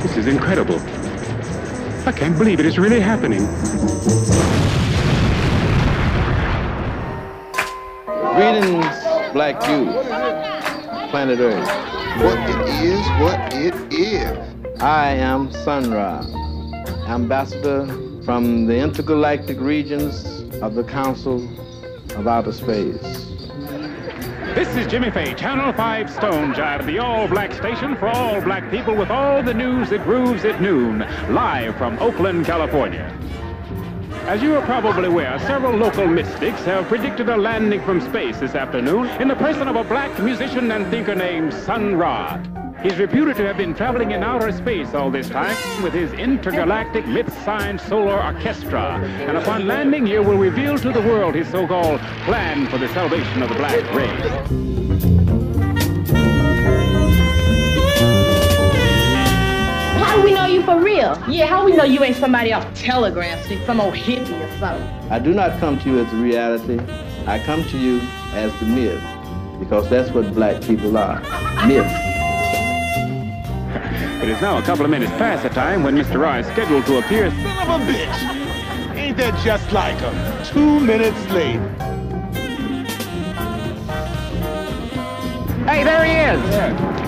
This is incredible. I can't believe it is really happening. Greetings, black youth, planet Earth. What it is, what it is. I am Sun Ra, ambassador from the intergalactic regions of the Council of Outer Space. This is Jimmy Faye, Channel 5 Stone Jive, the all-black station for all black people with all the news that grooves at noon, live from Oakland, California. As you are probably aware, several local mystics have predicted a landing from space this afternoon in the person of a black musician and thinker named Sun Ra. He's reputed to have been traveling in outer space all this time with his intergalactic mid-sized solar orchestra, and upon landing here will reveal to the world his so-called plan for the salvation of the black race. How do we know you for real? Yeah, how do we know you ain't somebody off Telegram Street, some old hippie or something? I do not come to you as a reality. I come to you as the myth, because that's what black people are, myths. It is now a couple of minutes past the time when Mr. Ra is scheduled to appear. Son of a bitch! Ain't that just like him? 2 minutes late. Hey, there he is! Yeah.